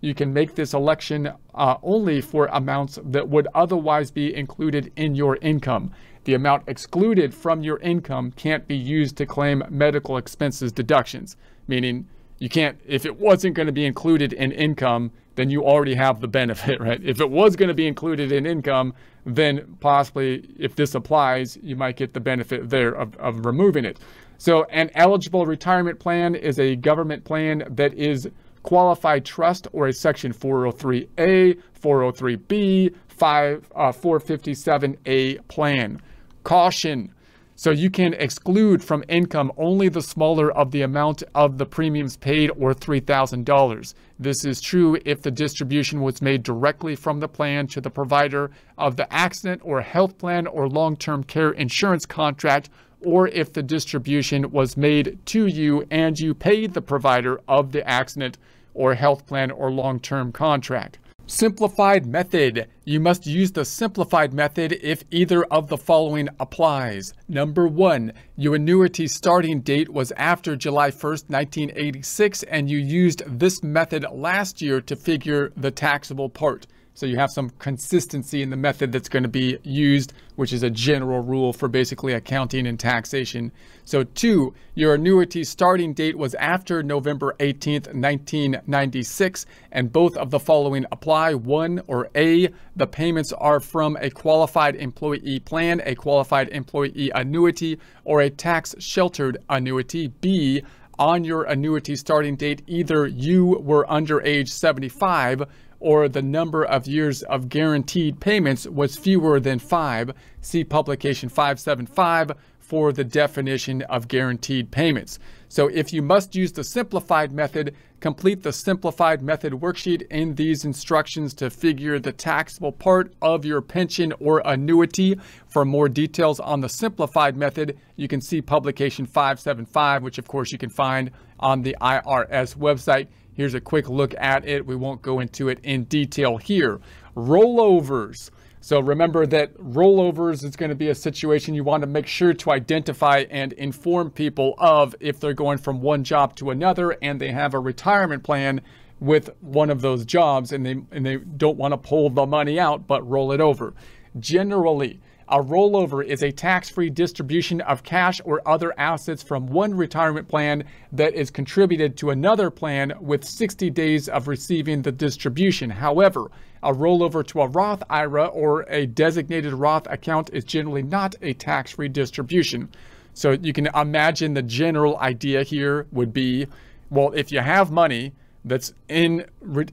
You can make this election only for amounts that would otherwise be included in your income. The amount excluded from your income can't be used to claim medical expenses deductions, meaning you can't, if it wasn't going to be included in income, then you already have the benefit, right? If it was going to be included in income, then possibly if this applies, you might get the benefit there of removing it. So an eligible retirement plan is a government plan that is qualified trust or a section 403A, 403B, 457A plan. Caution. So you can exclude from income only the smaller of the amount of the premiums paid or $3,000. This is true if the distribution was made directly from the plan to the provider of the accident or health plan or long-term care insurance contract, or if the distribution was made to you and you paid the provider of the accident or health plan or long-term contract. Simplified method. You must use the simplified method if either of the following applies. Number one, your annuity starting date was after July 1st, 1986, and you used this method last year to figure the taxable part. So you have some consistency in the method that's going to be used, which is a general rule for basically accounting and taxation. So two, your annuity starting date was after November 18th, 1996, and both of the following apply. One, or A, the payments are from a qualified employee plan, a qualified employee annuity, or a tax-sheltered annuity. B, on your annuity starting date, either you were under age 75, or the number of years of guaranteed payments was fewer than 5. See Publication 575 for the definition of guaranteed payments. So if you must use the simplified method, complete the simplified method worksheet in these instructions to figure the taxable part of your pension or annuity. For more details on the simplified method, you can see Publication 575, which of course you can find on the IRS website. Here's a quick look at it. We won't go into it in detail here. Rollovers. So remember that rollovers is going to be a situation you want to make sure to identify and inform people of if they're going from one job to another and they have a retirement plan with one of those jobs and they don't want to pull the money out but roll it over. Generally, a rollover is a tax-free distribution of cash or other assets from one retirement plan that is contributed to another plan with 60 days of receiving the distribution. However, a rollover to a Roth IRA or a designated Roth account is generally not a tax-free distribution. So you can imagine the general idea here would be, well, if you have money that's in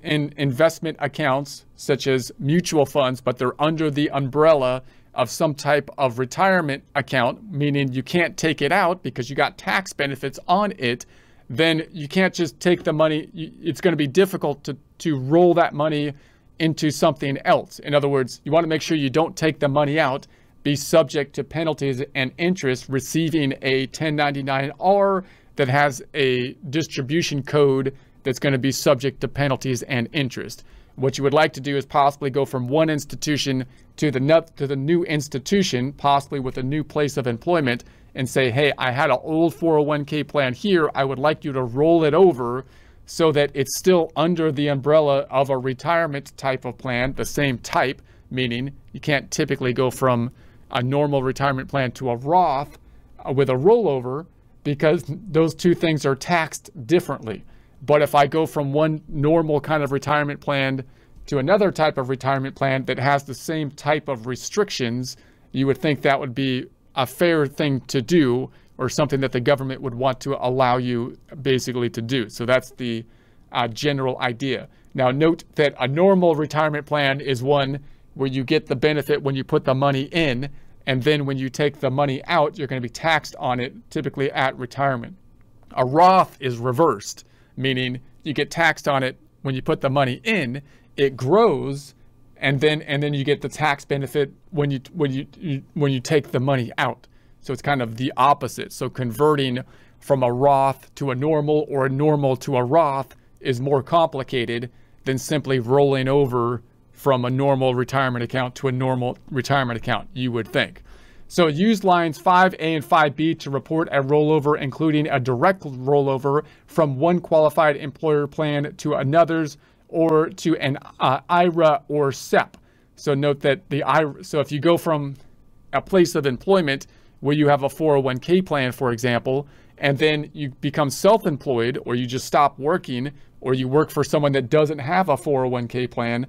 investment accounts such as mutual funds, but they're under the umbrella of some type of retirement account, meaning you can't take it out because you got tax benefits on it, then you can't just take the money. It's going to be difficult to roll that money into something else. In other words, you want to make sure you don't take the money out, be subject to penalties and interest, receiving a 1099R that has a distribution code that's going to be subject to penalties and interest. What you would like to do is possibly go from one institution to the new institution, possibly with a new place of employment, and say, hey, I had an old 401k plan here. I would like you to roll it over so that it's still under the umbrella of a retirement type of plan, the same type, meaning you can't typically go from a normal retirement plan to a Roth with a rollover because those two things are taxed differently. But if I go from one normal kind of retirement plan to another type of retirement plan that has the same type of restrictions, you would think that would be a fair thing to do or something that the government would want to allow you basically to do. So that's the general idea. Now note that a normal retirement plan is one where you get the benefit when you put the money in, and then when you take the money out, you're going to be taxed on it, typically at retirement. A Roth is reversed, meaning you get taxed on it when you put the money in, it grows, and then you get the tax benefit when you take the money out. So it's kind of the opposite. So converting from a Roth to a normal or a normal to a Roth is more complicated than simply rolling over from a normal retirement account to a normal retirement account, you would think. So use lines 5A and 5B to report a rollover, including a direct rollover from one qualified employer plan to another's, or to an IRA or SEP. So note that the IRA, so if you go from a place of employment where you have a 401k plan, for example, and then you become self-employed, or you just stop working, or you work for someone that doesn't have a 401k plan,